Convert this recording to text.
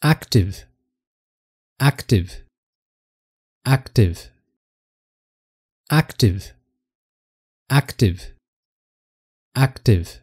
Active, active, active, active, active, active.